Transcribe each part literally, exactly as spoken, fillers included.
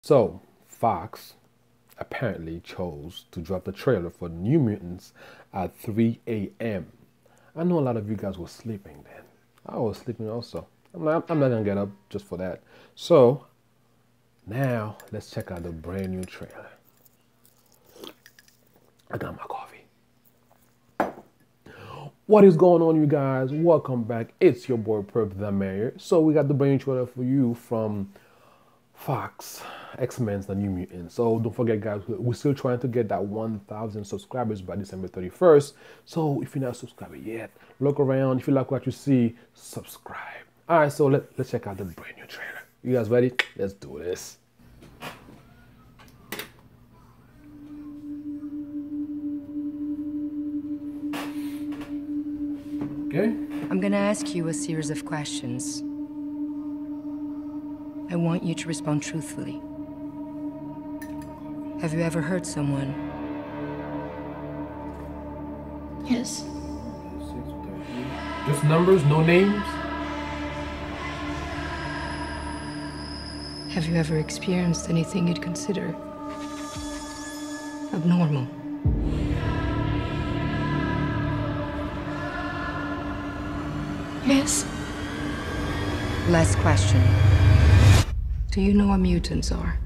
So, Fox apparently chose to drop the trailer for New Mutants at three A M I know a lot of you guys were sleeping then. I was sleeping also. I'm not, I'm not gonna get up just for that. So, now let's check out the brand new trailer. I got my coffee. What is going on, you guys? Welcome back. It's your boy Purp the Mayor. So we got the brand new trailer for you from Fox, X-Men's The New Mutants. So don't forget, guys, we're still trying to get that one thousand subscribers by December thirty-first. So if you're not subscribed yet, look around. If you like what you see, subscribe. All right, so let, let's check out the brand new trailer. You guys ready? Let's do this. Okay. I'm gonna ask you a series of questions. I want you to respond truthfully. Have you ever hurt someone? Yes. Just numbers, no names? Have you ever experienced anything you'd consider abnormal? Yes. Last question. Do you know what mutants are?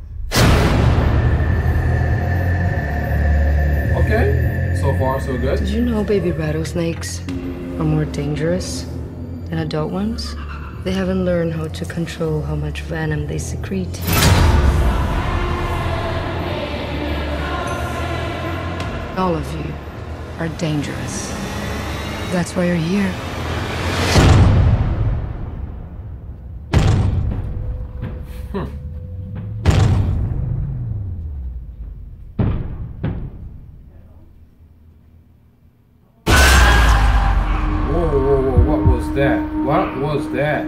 Okay, so far so good. Did you know baby rattlesnakes are more dangerous than adult ones? They haven't learned how to control how much venom they secrete. All of you are dangerous. That's why you're here. Hmm. Whoa, whoa, whoa, what was that? What was that?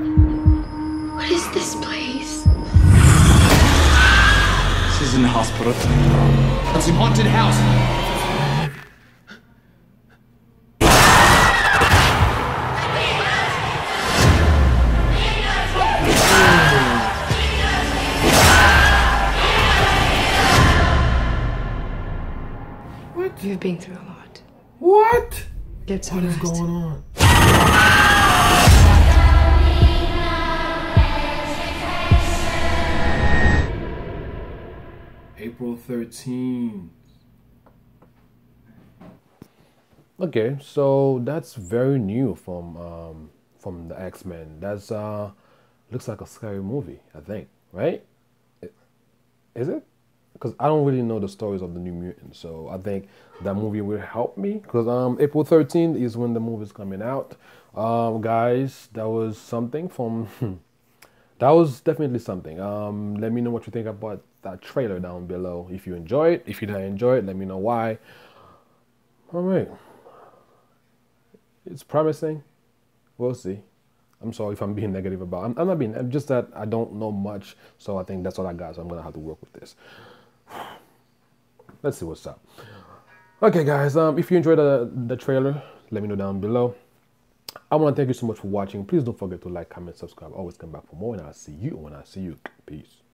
What is this place? This is in the hospital. It's a haunted house. You've been through a lot. What? Get some rest. What is going on? April thirteenth. Okay, so that's very new from um, from the X-Men. That's uh, looks like a scary movie, I think, right? Is it? Because I don't really know the stories of the New Mutants, so I think that movie will help me. Because um, April thirteenth is when the movie's coming out. Um, guys, that was something from... that was definitely something. Um, let me know what you think about that trailer down below. If you enjoy it, if you didn't enjoy it, let me know why. Alright. It's promising. We'll see. I'm sorry if I'm being negative about it. I'm, I'm not being... I'm just that I don't know much, so I think that's all I got, so I'm going to have to work with this. Let's see what's up. Okay, guys, um if you enjoyed the the trailer, let me know down below. I want to thank you so much for watching. Please don't forget to like, comment, subscribe, always come back for more, and I'll see you when I see you. Peace.